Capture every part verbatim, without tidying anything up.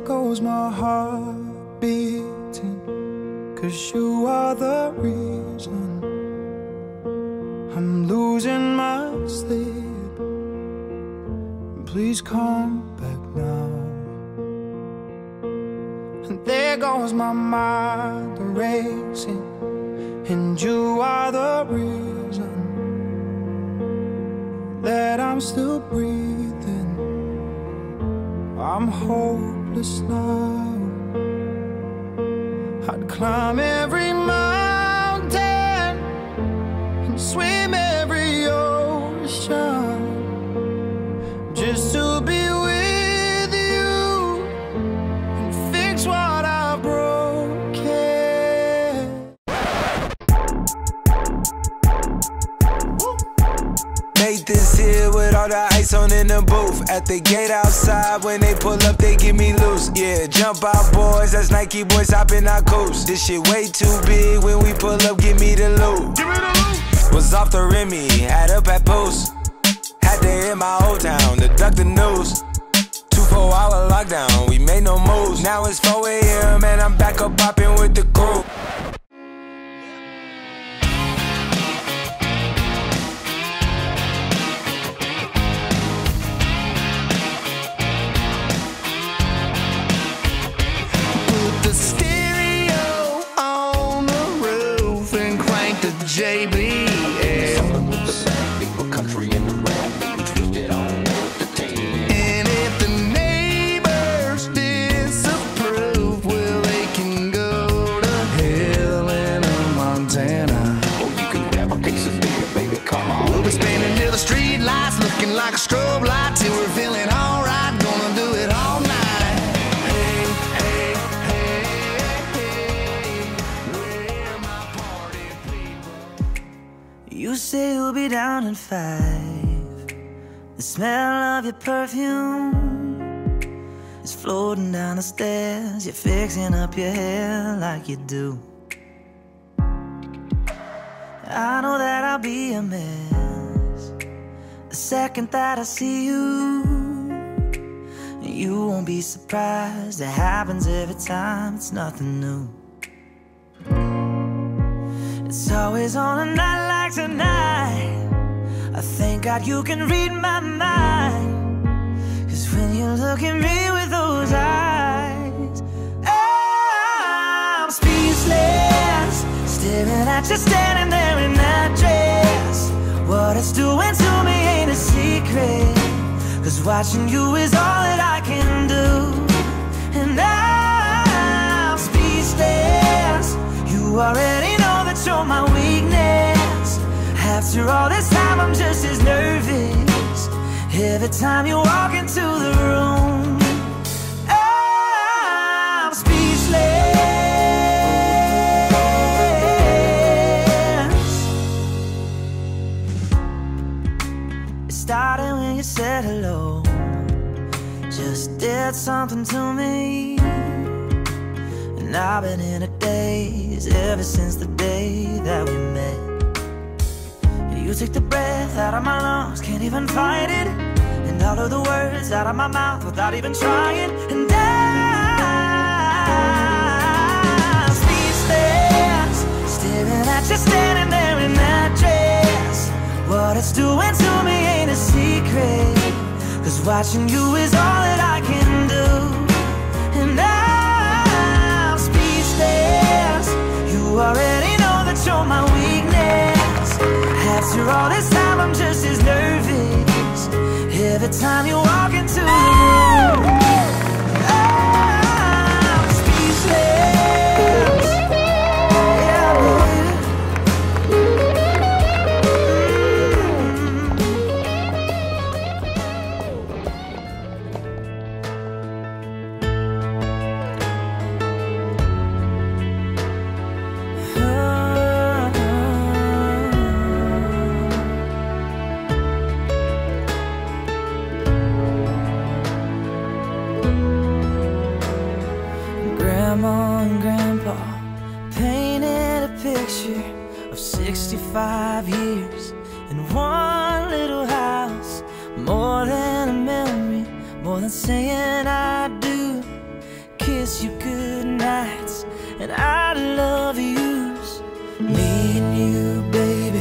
there goes my heart beating, 'cause you are the reason I'm losing my sleep. Please come back now. And there goes my mind racing, and you are the reason that I'm still breathing. I'm hopeless now. I'd climb every mountain and swim every ocean just to be with you and fix what I've broken. Made this here with all the ice on in the booth. At the gate outside, when they pull up, they give me loose. Yeah, jump out, boys, that's Nike boys hopping our coast. This shit way too big, when we pull up, give me the loot. Give me the loot. Was off the Remy, had up at Post. Had to hit my old town to duck the news. Two four hour lockdown, we made no moves. Now it's four A M and I'm back up popping with the crew. You say you'll be down in five. The smell of your perfume is floating down the stairs. You're fixing up your hair like you do. I know that I'll be a mess the second that I see you. You won't be surprised, it happens every time, it's nothing new. It's always on a night like tonight. I thank God you can read my mind, 'cause when you look at me with those eyes, I'm speechless, staring at you standing there in that dress. What it's doing to me ain't a secret, 'cause watching you is all that I can do. And I'm speechless, you already know show my weakness. After all this time, I'm just as nervous every time you walk into the room. I'm speechless. It started when you said hello, just did something to me. And I've been in a daze ever since the day that we met. You took the breath out of my lungs, can't even fight it, and all of the words out of my mouth without even trying. And I'm speechless, staring at you standing there in that dress. What it's doing to me ain't a secret, 'cause watching you is all that I can do. And I already know that you're my weakness. After all this time, I'm just as nervous every time you walk into the room. I'm speechless. Yeah, five years in one little house. More than a memory, more than saying I do. kiss you good nights and I love yous. Me and you, baby,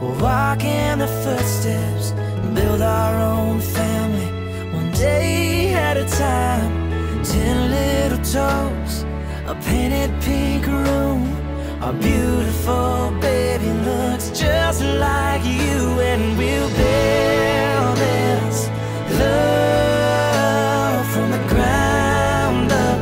we'll walk in the footsteps and build our own family, one day at a time. Ten little toes, a painted pink room. Our beautiful baby looks just like you, and we'll build this love from the ground up.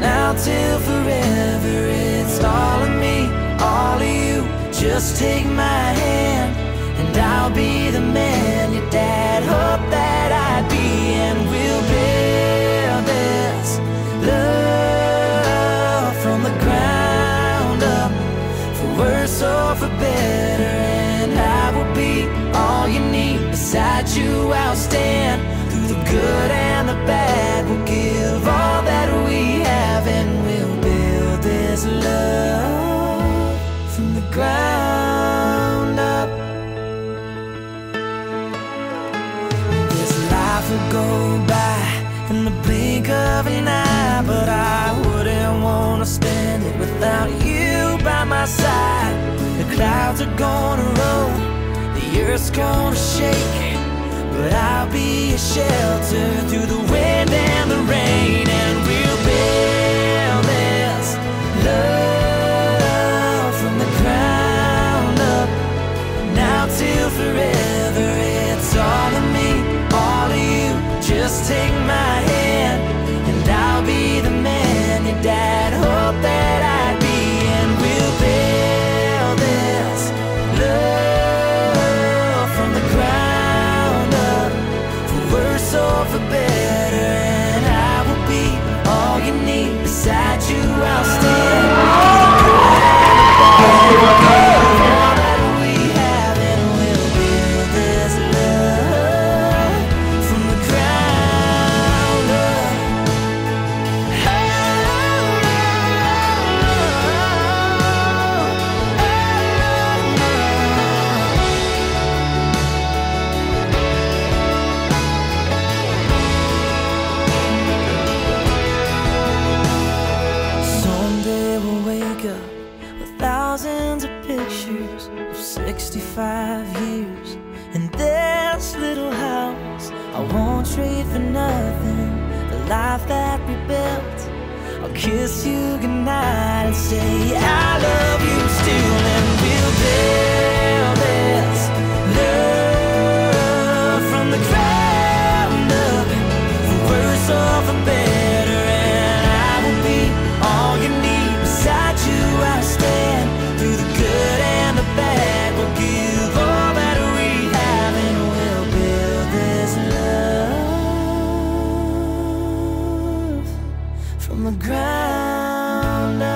Now till forever, it's all of me, all of you. Just take my hand, and I'll be the man your dad hoped that I'd be, and we'll build this love from the ground up, for worse or for better. And I will be all you need. Beside you I'll stand through the good and the bad. We'll give all that we have, and we'll build this love from the ground up. This life will go by in the blink of an eye, but I wouldn't want to spend it without you by my side. The clouds are gonna roll, the earth's gonna shake, but I'll be a shelter through the wind and the rain, and we'll build this love from the ground up. Now till forever, it's all of me, all of you. Just take my hand, and I'll be the man your dad hoped that I'd be, and we'll build this love from the ground up, for worse or for better. And I will be all you need. Beside you I'll stand. All that we have, and we'll build this love from the ground up. Someday we'll wake up with thousands of pictures of sixty-five years in this little house. I won't trade for nothing the life that we built. I'll kiss you goodnight and say I love you still, and we'll build this love from the ground up, for worse or for better. And I will be all you need. Beside you I'll stand through the good and the bad. We'll give all that we have, and we'll build this love from the ground up. From the ground up.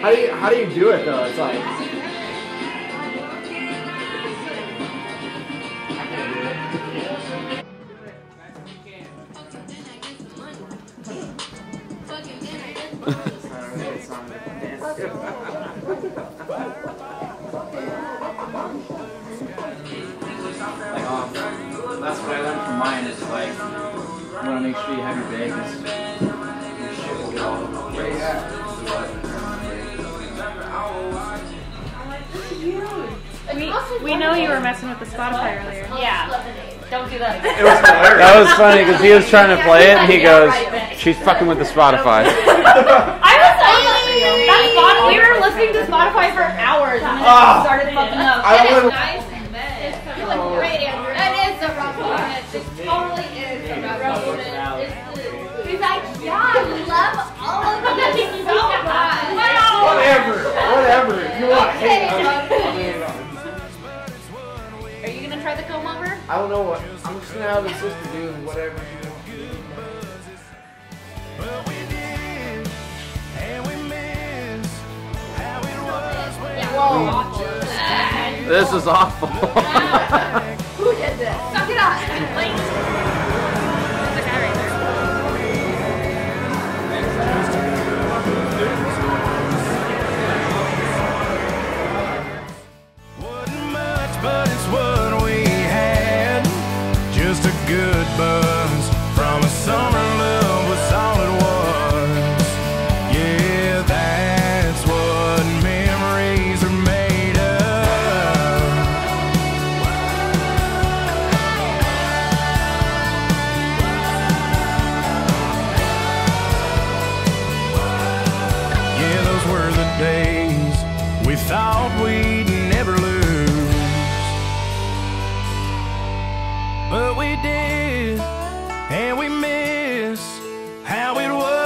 How do you, how do you do it though? It's like, um, that's what I learned from mine is like, you want to make sure you have your bag, your shit will get all over the place. We, we know you were messing with the Spotify earlier. Yeah. Don't do that again. It was hilarious. That was funny because he was trying to play it and he goes, she's fucking with the Spotify. I was like, we were listening to Spotify for hours and then oh, it started fucking up. I that is nice and bad. It's like great, Andrew. That is the rumbleness. It totally is the rumbleness. He's like, yeah, I love all of them so much. Wow. Whatever. Whatever. If you want to hate them. Are you gonna try the comb over? I don't know what. I'm just gonna have the sister do whatever you want to do. Well, we did, and we miss how it was when yeah, whoa, awful. This is awful. Who did this? Suck it up. burns from a summer love was all it was. Yeah, that's what memories are made of. Yeah, those were the days we thought we'd never lose, but we did, and we miss how it was.